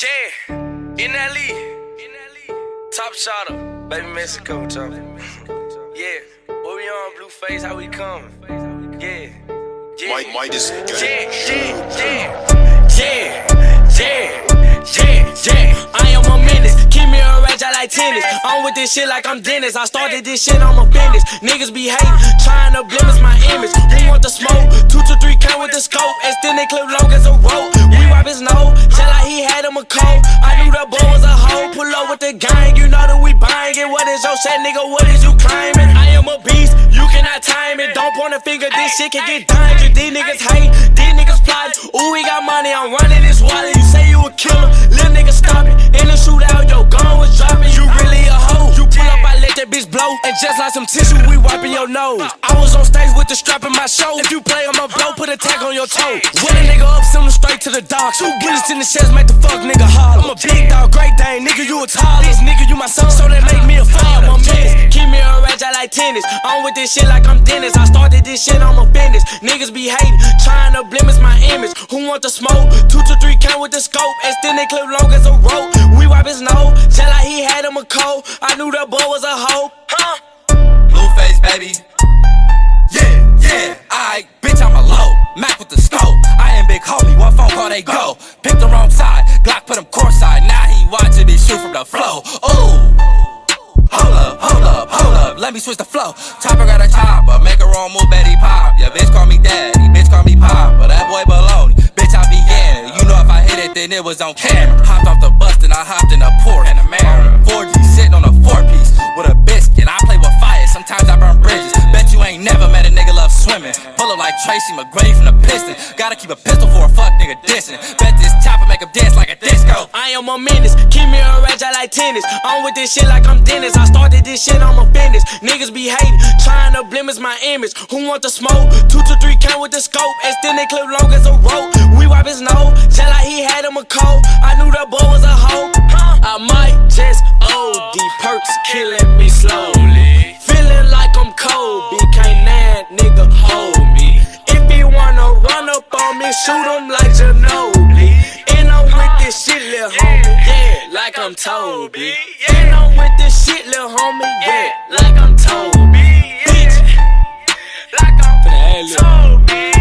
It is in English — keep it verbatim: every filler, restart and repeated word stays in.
Yeah, in L E, in L E, top shotter, baby Mexico, top. Yeah, what we on, Blueface, how we come? Yeah, yeah, Mike, Mike is good. Yeah, yeah, yeah, yeah, yeah, yeah, yeah. I am a menace, keep me a rage, I like tennis. I'm with this shit like I'm Dennis. I started this shit, I'm a finish. Niggas be hating, trying to blemish my image. Who want the smoke? Two to three count with the scope, extended clip Logan's a rope. We rob his nose, tell like he had him a cold. I knew the boy was a hoe, pull up with the gang. You know that we buying it. What is your shit, nigga? What is you claiming? I am a beast, you cannot time it. Don't point a finger, this shit can get dangerous. These niggas hate, these niggas plot. Ooh, we got money, I'm running this wallet. You say you a killer, little nigga stop it. In the shootout, your gun was dropping. You really a hoe, you pull up, I let that bitch blow. And just like some tissue, we wiping your nose. I was on stage with the strap in my show. If you play on my blow, put a tag on your toe. With a nigga up, send him straight to the dog. Two bullets in the chest, make the fuck nigga holler. I'm a big dog, great dang, nigga, you a toddler. This nigga, you my son, so they make me a father. I'm a menace, keep me a rage, I like tennis. I'm with this shit like I'm Dennis. I started this shit, I'm a business. Niggas be hating, trying to blemish my image. Who want the smoke? Two to three count with the scope. Extended clip long as a rope. We wipe his nose, tell like he had him a cold. I knew the boy was a hoe. Huh? Blueface, baby. Yeah, yeah, I bitch, I'm a low. Mac with the scope. I am big homie, one phone call they go. Pick the wrong side, Glock put him court side. Now he watching me shoot from the flow. Ooh, hold up, hold up, hold up, let me switch the flow. Chopper got a chopper, make a wrong move, Betty pop. Yeah, bitch call me daddy, bitch call me pop. But that boy baloney, bitch I be yeah. You know if I hit it, then it was on camera. Hopped off the bus, then I hopped in a port and a mirror. four G sitting on a four-piece with a biscuit. I play with fire, sometimes I burn bridges. Bet you ain't never met a nigga love swimming. Pull up like Tracy McGrady from the Piston. Gotta keep a pistol for a fuck nigga dissing. Bet this chopper make him dance like a disco. I am a menace, keep me a rage, I like tennis. I'm with this shit like I'm Dennis. I started this shit, I'm a finish. Niggas be hating, trying to blemish my image. Who want the smoke? Two to three count with the scope. Extended clip long as a rope. We wipe his nose, tell like he had him a cold. I knew the boy was a hoe. I might just O D, perks killing me slowly. Feeling like I'm cold, B K nine, nigga, hold me. If he wanna run up on me, shoot him like Ginobili. And I'm with this shit, lil' homie, yeah, like I'm Toby. And I'm with this shit, lil' homie, yeah, like I'm Toby. Bitch, like I'm Toby.